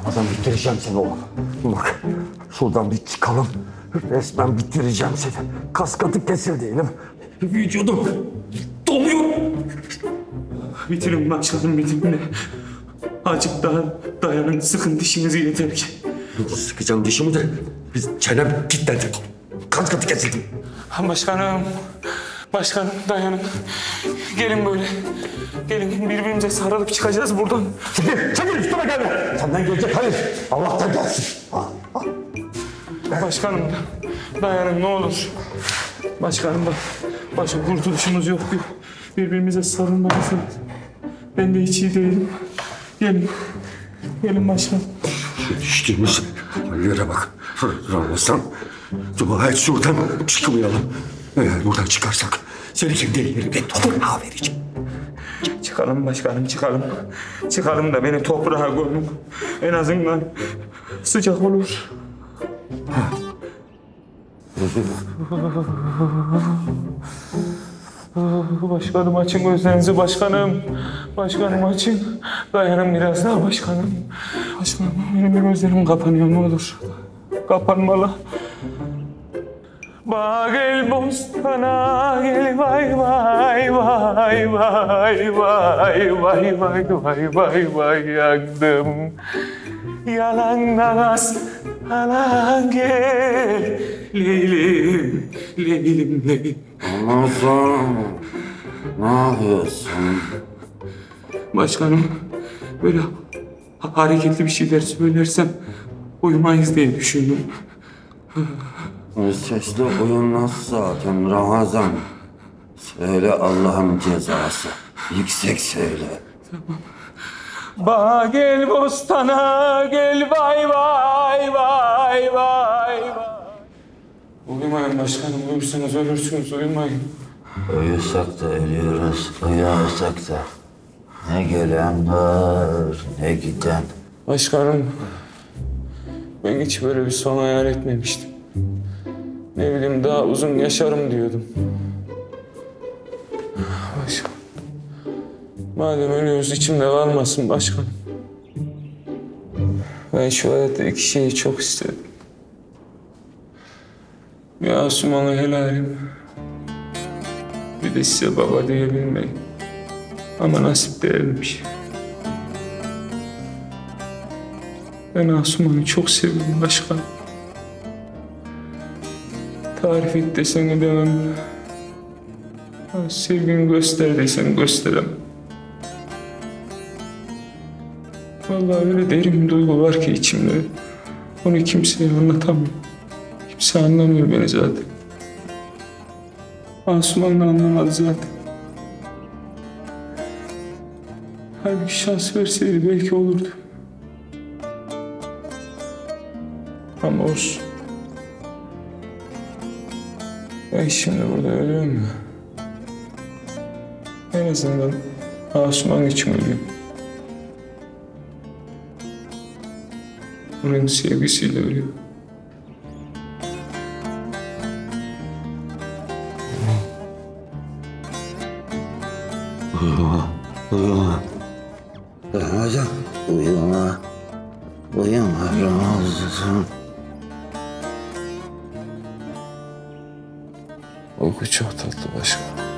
Ramazan bitireceğim seni oğlum. Bak şuradan bir çıkalım. Resmen bitireceğim seni. Kaskatı kesildi elim. Vücudum donuyor. Bitirin başladım bitimine. Azıcık daha dayanın, sıkın dişinizi yeter ki. Sıkacağım dişimi de biz çenem kilitlendi. Kaskatı kesildi. Başkanım. Başkanım dayanın. Gelin böyle. Gelin birbirimize sarılıp çıkacağız buradan. Çekil üstüme gelme. Senden gelecek hayır. Allah'tan gelsin. Başkanım dayanın ne olur. Başkanım bak. Başka kurtuluşumuz yok. Birbirimize sarılmalısın. Ben de hiç iyi değilim. Gelin. Gelin başkanım. Şiştirmişsin. Yere bak. Ramazan. Dua et şuradan çıkmayalım. Eğer buradan çıkarsak seni kim delilerine toprağa vereceğim. Çıkalım başkanım çıkalım. Çıkalım da beni toprağa gömün. En azından sıcak olur. Başkanım açın gözlerinizi başkanım. Başkanım açın. Dayanın biraz daha başkanım. Başkanım benim gözlerim kapanıyor ne olur. Kapanmalı. Bak el bostana gel vay vay vay vay vay vay vay vay vay vay yandım. Yalandan alan gel leylim leylim leylim. Ramazan ne yapıyorsun? Başkanım böyle hareketli bir şeyler söylersem uyumayız diye düşündüm. Sesli uyunmaz zaten Ramazan. Söyle Allah'ın cezası. Yüksek söyle. Tamam. Ba gel bostana gel vay vay vay vay vay. Uyumayın başkanım. Uyursanız ölürsünüz. Uyumayın. Uyusak da ölüyoruz. Uyumasak da. Ne gelen var ne giden. Başkanım. Ben hiç böyle bir son hayal etmemiştim. Ne bileyim daha uzun yaşarım diyordum. Başkanım. Madem ölüyoruz içimde kalmasın başkanım. Ben şu hayatta iki şeyi çok istedim. Bir Asuman'ı helalim. Bir de size baba diyebilmeyi. Ama nasip değilmiş. Ben Asuman'ı çok sevdim başkanım. Tarif et desen edemem. Sevgimi göster desen gösterem. Vallahi öyle derin bir duygu var ki içimde. Onu kimseye anlatamam. Kimse anlamıyor beni zaten. Asuman da anlamadı zaten. Halbuki şans verseydi belki olurdu. Ama olsun. Ben şimdi burada ölüyorum ya. En azından Asuman için ölüyorum. Onun sevgisiyle ölüyorum. Uyuma, uyuma. Ramazan, uyuma. Uyuma Ramazan. Uyku çok tatlı başkanım.